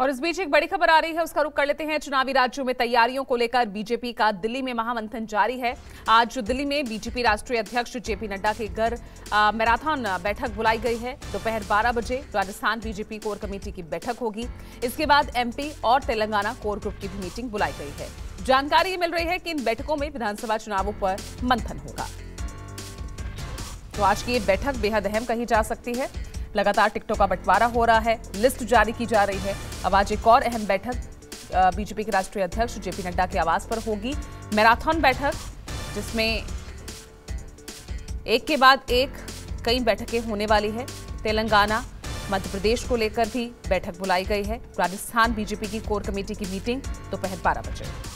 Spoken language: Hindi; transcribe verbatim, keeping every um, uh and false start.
और इस बीच एक बड़ी खबर आ रही है, उसका रुख कर लेते हैं। चुनावी राज्यों में तैयारियों को लेकर बीजेपी का दिल्ली में महामंथन जारी है। आज दिल्ली में बीजेपी राष्ट्रीय अध्यक्ष जेपी नड्डा के घर मैराथन बैठक बुलाई गई है। दोपहर बारह बजे राजस्थान बीजेपी कोर कमेटी की बैठक होगी। इसके बाद एमपी और तेलंगाना कोर ग्रुप की भी मीटिंग बुलाई गई है। जानकारी ये मिल रही है कि इन बैठकों में विधानसभा चुनावों पर मंथन होगा। तो आज की ये बैठक बेहद अहम कही जा सकती है। लगातार टिकटों का बंटवारा हो रहा है, लिस्ट जारी की जा रही है। अब आज एक और अहम बैठक बीजेपी के राष्ट्रीय अध्यक्ष जेपी नड्डा के आवास पर होगी। मैराथन बैठक, जिसमें एक के बाद एक कई बैठकें होने वाली है। तेलंगाना, मध्य प्रदेश को लेकर भी बैठक बुलाई गई है। राजस्थान बीजेपी की कोर कमेटी की मीटिंग दोपहर बारह बजे।